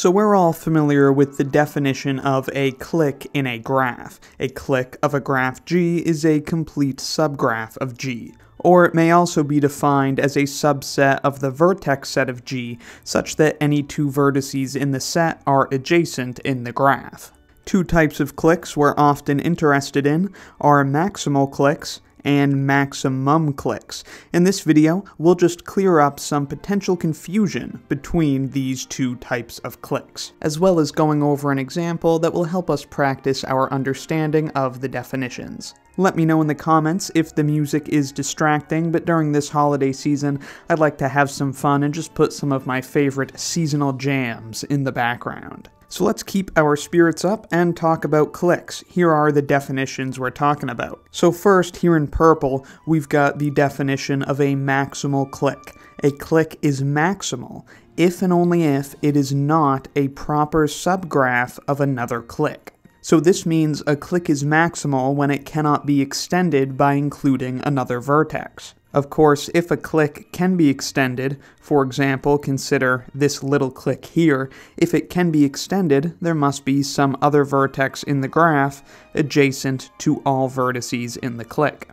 So we're all familiar with the definition of a clique in a graph. A clique of a graph G is a complete subgraph of G, or it may also be defined as a subset of the vertex set of G, such that any two vertices in the set are adjacent in the graph. Two types of cliques we're often interested in are maximal cliques and maximum cliques. In this video, we'll just clear up some potential confusion between these two types of cliques, as well as going over an example that will help us practice our understanding of the definitions. Let me know in the comments if the music is distracting, but during this holiday season, I'd like to have some fun and just put some of my favorite seasonal jams in the background. So let's keep our spirits up and talk about cliques. Here are the definitions we're talking about. So first, here in purple, we've got the definition of a maximal clique. A clique is maximal if and only if it is not a proper subgraph of another clique. So this means a clique is maximal when it cannot be extended by including another vertex. Of course, if a clique can be extended, for example, consider this little clique here, if it can be extended, there must be some other vertex in the graph adjacent to all vertices in the clique.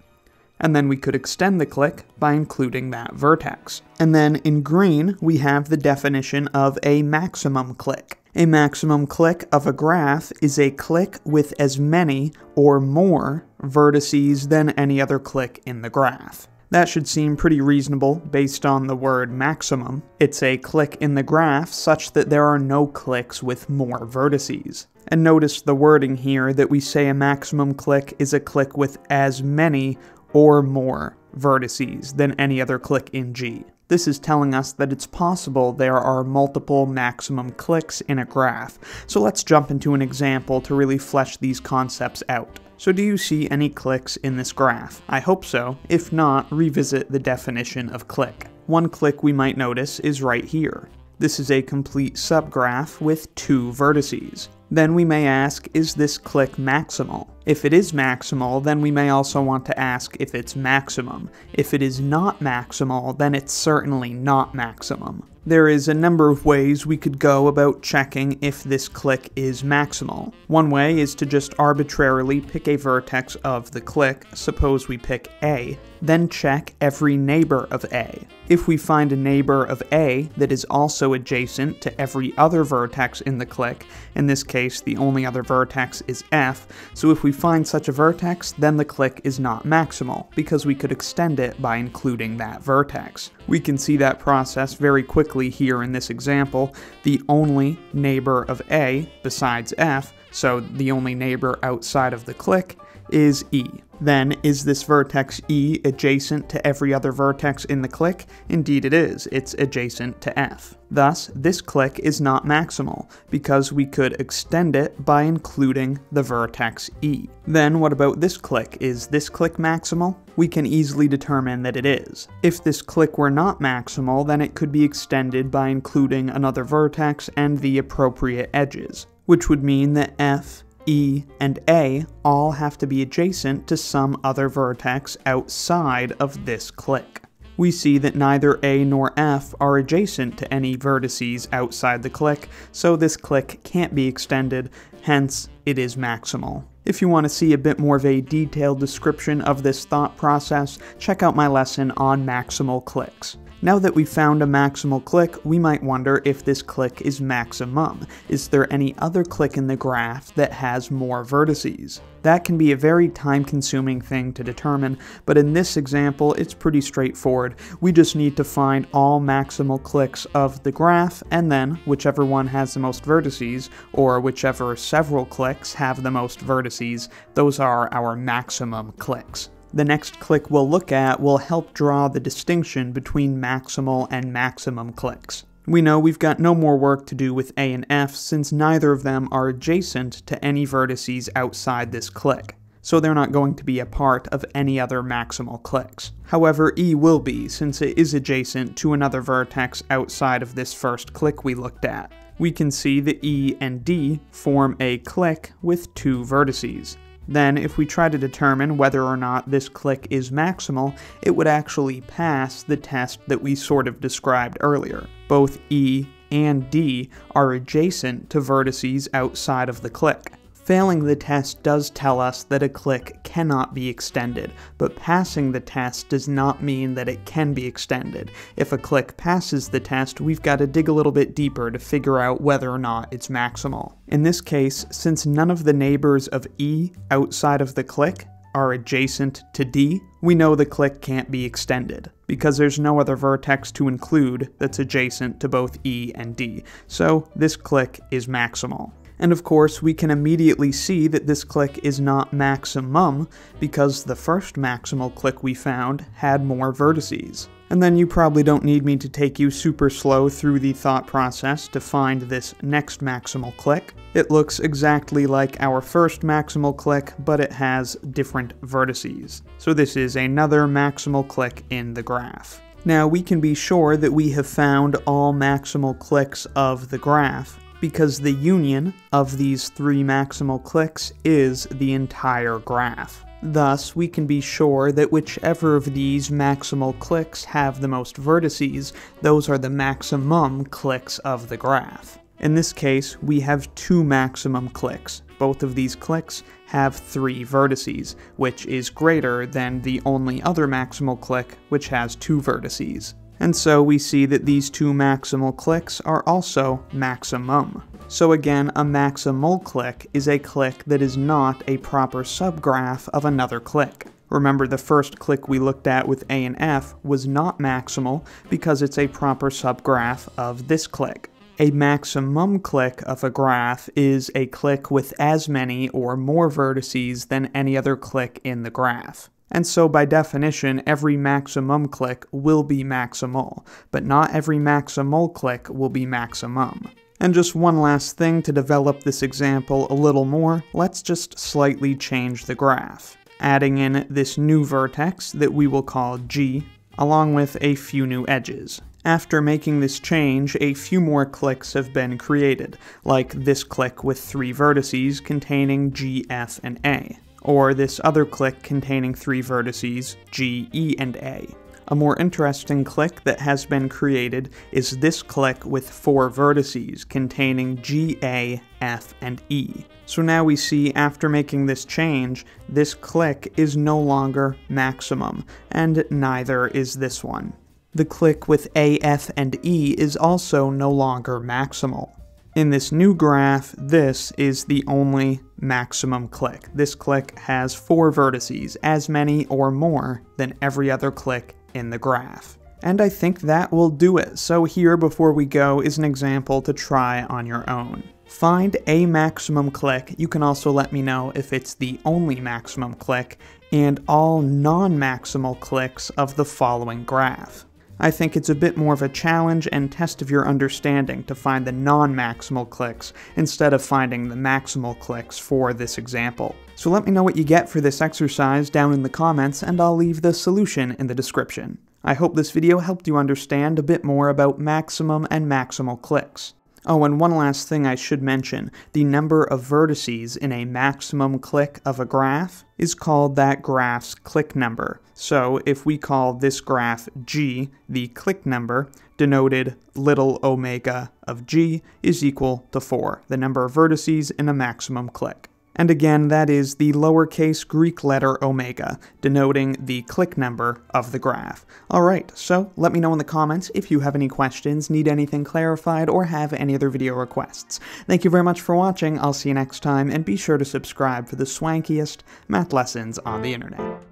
And then we could extend the clique by including that vertex. And then in green, we have the definition of a maximum clique. A maximum clique of a graph is a clique with as many or more vertices than any other clique in the graph. That should seem pretty reasonable based on the word maximum. It's a clique in the graph such that there are no cliques with more vertices. And notice the wording here that we say a maximum clique is a clique with as many or more vertices than any other clique in G. This is telling us that it's possible there are multiple maximum cliques in a graph. So let's jump into an example to really flesh these concepts out. So do you see any cliques in this graph? I hope so. If not, revisit the definition of clique. One clique we might notice is right here. This is a complete subgraph with two vertices. Then we may ask, is this clique maximal? If it is maximal, then we may also want to ask if it's maximum. If it is not maximal, then it's certainly not maximum. There is a number of ways we could go about checking if this clique is maximal. One way is to just arbitrarily pick a vertex of the clique, suppose we pick A, then check every neighbor of A. If we find a neighbor of A that is also adjacent to every other vertex in the clique, in this case the only other vertex is F, so if we find such a vertex, then the clique is not maximal, because we could extend it by including that vertex. We can see that process very quickly here in this example. The only neighbor of A besides F, so the only neighbor outside of the clique, is E. Then, is this vertex E adjacent to every other vertex in the clique? Indeed it is. It's adjacent to F. Thus, this clique is not maximal, because we could extend it by including the vertex E. Then, what about this clique? Is this clique maximal? We can easily determine that it is. If this clique were not maximal, then it could be extended by including another vertex and the appropriate edges, which would mean that F, E, and A all have to be adjacent to some other vertex outside of this clique. We see that neither A nor F are adjacent to any vertices outside the clique, so this clique can't be extended, hence it is maximal. If you want to see a bit more of a detailed description of this thought process, check out my lesson on maximal cliques. Now that we've found a maximal clique, we might wonder if this clique is maximum. Is there any other clique in the graph that has more vertices? That can be a very time-consuming thing to determine, but in this example, it's pretty straightforward. We just need to find all maximal cliques of the graph, and then whichever one has the most vertices, or whichever several cliques have the most vertices, those are our maximum cliques. The next clique we'll look at will help draw the distinction between maximal and maximum cliques. We know we've got no more work to do with A and F since neither of them are adjacent to any vertices outside this clique, so they're not going to be a part of any other maximal cliques. However, E will be, since it is adjacent to another vertex outside of this first clique we looked at. We can see that E and D form a clique with two vertices. Then, if we try to determine whether or not this clique is maximal, it would actually pass the test that we sort of described earlier. Both E and D are adjacent to vertices outside of the clique. Failing the test does tell us that a clique cannot be extended, but passing the test does not mean that it can be extended. If a clique passes the test, we've got to dig a little bit deeper to figure out whether or not it's maximal. In this case, since none of the neighbors of E outside of the clique are adjacent to D, we know the clique can't be extended, because there's no other vertex to include that's adjacent to both E and D. So this clique is maximal. And of course, we can immediately see that this clique is not maximum, because the first maximal clique we found had more vertices. And then you probably don't need me to take you super slow through the thought process to find this next maximal clique. It looks exactly like our first maximal clique, but it has different vertices. So this is another maximal clique in the graph. Now we can be sure that we have found all maximal cliques of the graph, because the union of these three maximal cliques is the entire graph. Thus, we can be sure that whichever of these maximal cliques have the most vertices, those are the maximum cliques of the graph. In this case, we have two maximum cliques. Both of these cliques have three vertices, which is greater than the only other maximal clique, which has two vertices. And so we see that these two maximal cliques are also maximum. So again, a maximal clique is a clique that is not a proper subgraph of another clique. Remember, the first clique we looked at with A and F was not maximal because it's a proper subgraph of this clique. A maximum clique of a graph is a clique with as many or more vertices than any other clique in the graph. And so by definition, every maximum clique will be maximal, but not every maximal clique will be maximum. And just one last thing to develop this example a little more, let's just slightly change the graph, adding in this new vertex that we will call G, along with a few new edges. After making this change, a few more cliques have been created, like this clique with three vertices containing G, F, and A, or this other clique containing three vertices, G, E, and A. A more interesting clique that has been created is this clique with four vertices containing G, A, F, and E. So now we see, after making this change, this clique is no longer maximum, and neither is this one. The clique with A, F, and E is also no longer maximal. In this new graph, this is the only maximum clique. This clique has four vertices, as many or more than every other clique in the graph. And I think that will do it. So here, before we go, is an example to try on your own. Find a maximum clique. You can also let me know if it's the only maximum clique, and all non-maximal cliques of the following graph. I think it's a bit more of a challenge and test of your understanding to find the non-maximal cliques instead of finding the maximal cliques for this example. So let me know what you get for this exercise down in the comments, and I'll leave the solution in the description. I hope this video helped you understand a bit more about maximum and maximal cliques. Oh, and one last thing I should mention, the number of vertices in a maximum clique of a graph is called that graph's clique number. So if we call this graph G, the clique number, denoted little omega of G, is equal to 4, the number of vertices in a maximum clique. And again, that is the lowercase Greek letter omega, denoting the clique number of the graph. Alright, so let me know in the comments if you have any questions, need anything clarified, or have any other video requests. Thank you very much for watching, I'll see you next time, and be sure to subscribe for the swankiest math lessons on the internet.